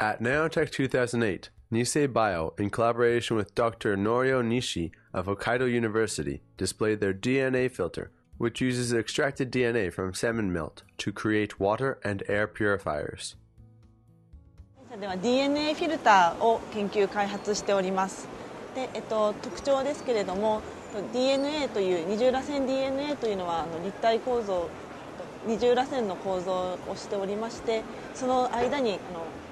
At Nanotech 2008, Nissei Bio, in collaboration with Dr. Norio Nishi of Hokkaido University, displayed their DNA filter, which uses extracted DNA from salmon melt to create water and air purifiers. では DNA フィルターを研究開発しております。で、特徴ですけれども、DNA という二重らせん DNA というのは立体構造、二重らせんの構造をしておりまして、その間に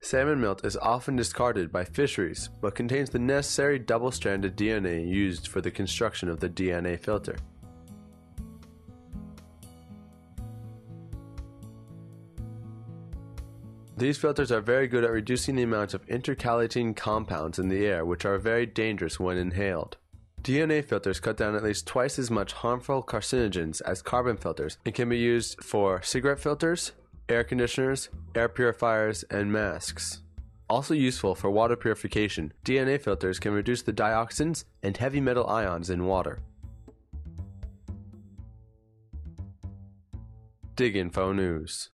Salmon milt is often discarded by fisheries, but contains the necessary double-stranded DNA used for the construction of the DNA filter. These filters are very good at reducing the amount of intercalating compounds in the air, which are very dangerous when inhaled. DNA filters cut down at least twice as much harmful carcinogens as carbon filters, and can be used for cigarette filters, air conditioners, air purifiers, and masks. Also useful for water purification, DNA filters can reduce the dioxins and heavy metal ions in water. DigInfo News.